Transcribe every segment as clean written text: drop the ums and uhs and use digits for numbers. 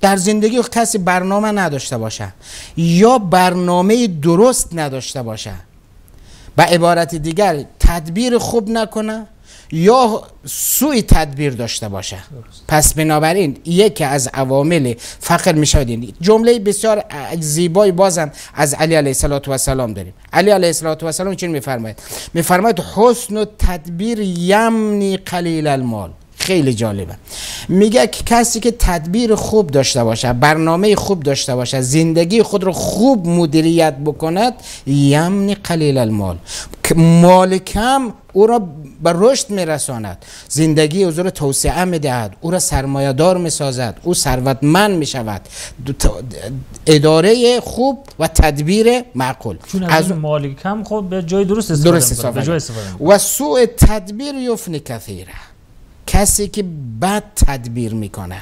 در زندگی کسی برنامه نداشته باشه یا برنامه درست نداشته باشه، به عبارت دیگر تدبیر خوب نکنه یا سوی تدبیر داشته باشه درست. پس بنابراین یکی از عوامل فقر می شود. جمله بسیار زیبای بازم از علی علیه السلام داریم. علی علیه السلام چی میفرماید؟ میفرماید حسن و تدبیر یمنی قلیل المال. خیلی جالبه، میگه که کسی که تدبیر خوب داشته باشه، برنامه خوب داشته باشه، زندگی خود رو خوب مدیریت بکند، یمن قلیل المال، مال کم او را به رشد میرساند، زندگی او را توسعه میدهد، او را سرمایه دار میسازد، او ثروتمند میشود. اداره خوب و تدبیر معقول، چون از مال کم خود به جای درست استفاده. و سوء تدبیر یفنی کثیره، کسی که بد تدبیر میکنه،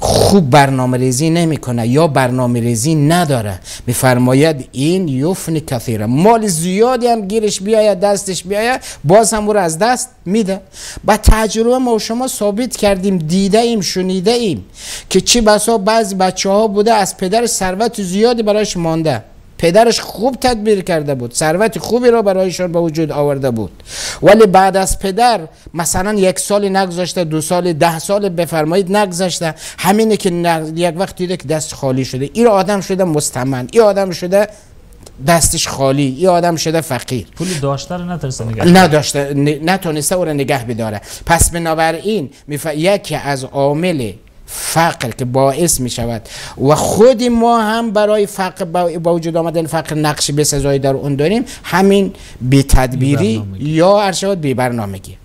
خوب برنامه ریزی نمیکنه یا برنامه ریزی نداره، میفرماید این یفنی کثیره، مال زیادی هم گیرش بیاید، دستش بیاید، باز هم او را از دست میده. با تجربه ما و شما ثابت کردیم، دیده ایم، شنیده ایم که چی بسا بعضی بچه ها بوده از پدرش ثروت زیادی برایش مانده، پدرش خوب تدبیر کرده بود، ثروت خوبی را برایشان به وجود آورده بود، ولی بعد از پدر مثلا 1 سالی نگذشته، 2 سال، 10 سال بفرمایید نگذشته، همینه که یک وقت دیده که دست خالی شده، این آدم شده مستمند، این آدم شده دستش خالی، این آدم شده فقیر، پولی داشته رو نتونسته او را نگه بداره. پس بنابراین یکی از عامل فقر که باعث می شود و خود ما هم برای فقر با وجود آمدن فقر نقش بسزایی در اون داریم، همین بی تدبیری یا ارشاد بی برنامگی.